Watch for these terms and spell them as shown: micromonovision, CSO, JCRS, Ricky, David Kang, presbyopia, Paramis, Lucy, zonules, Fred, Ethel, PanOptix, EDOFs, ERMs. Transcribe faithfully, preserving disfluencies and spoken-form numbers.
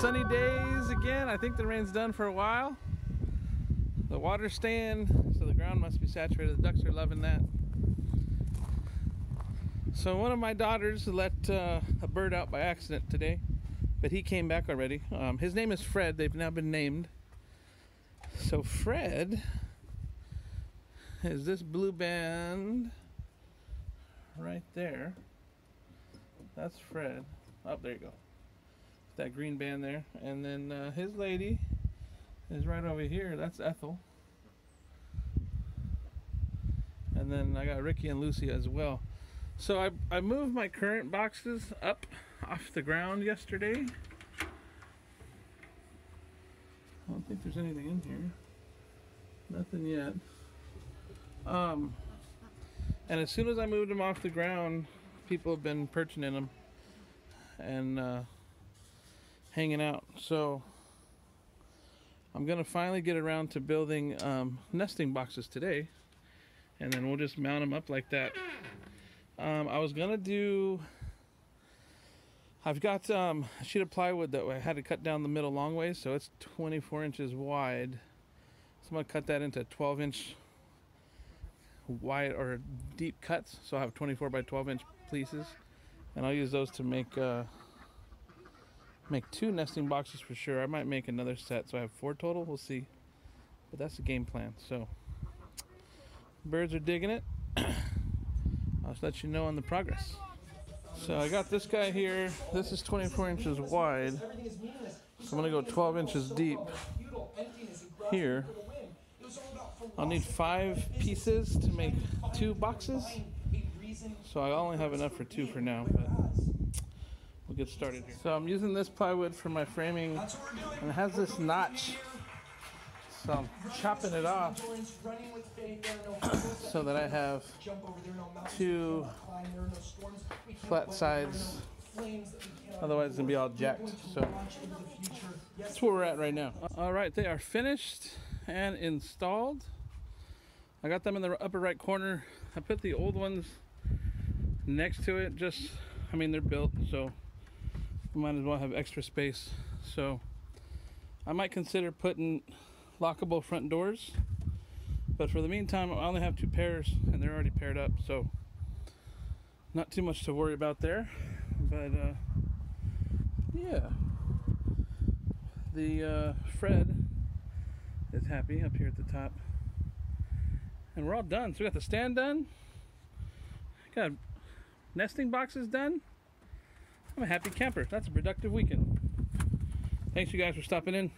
sunny days again. I think the rain's done for a while. The water's staying, so the ground must be saturated. The ducks are loving that. So one of my daughters let uh, a bird out by accident today, but he came back already. Um, his name is Fred. They've now been named. So Fred is this blue band right there. That's Fred. Oh, there you go. That green band there. And then uh, his lady is right over here. That's Ethel. And then I got Ricky and Lucy as well. So I, I moved my current boxes up off the ground yesterday. I don't think there's anything in here. Nothing yet. Um, and as soon as I moved them off the ground, people have been perching in them and uh, hanging out. So I'm gonna finally get around to building um, nesting boxes today, and then we'll just mount them up like that. Um, I was gonna do. I've got um, a sheet of plywood that I had to cut down the middle long ways, so it's twenty-four inches wide. So I'm gonna cut that into twelve inch wide or deep cuts. So I have twenty-four by twelve inch pieces, and I'll use those to make uh, make two nesting boxes for sure. I might make another set, so I have four total. We'll see, but that's the game plan. So birds are digging it. I'll just let you know on the progress. So I got this guy here. This is twenty-four inches wide. So I'm gonna go twelve inches deep here. I'll need five pieces to make two boxes. So I only have enough for two for now, but we'll get started here. So I'm using this plywood for my framing, and it has this notch, so I'm chopping it off so that I have two flat sides, otherwise it's gonna be all jacked. So that's where we're at right now. All right, they are finished and installed. I got them in the upper right corner. I put the old ones next to it. Just, I mean, they're built, so might as well have extra space. So I might consider putting lockable front doors, but for the meantime, I only have two pairs, and they're already paired up, so not too much to worry about there. But uh, yeah, the uh, Fred is happy up here at the top. And we're all done. So we got the stand done, got nesting boxes done. I'm a happy camper. That's a productive weekend. Thanks you guys for stopping in.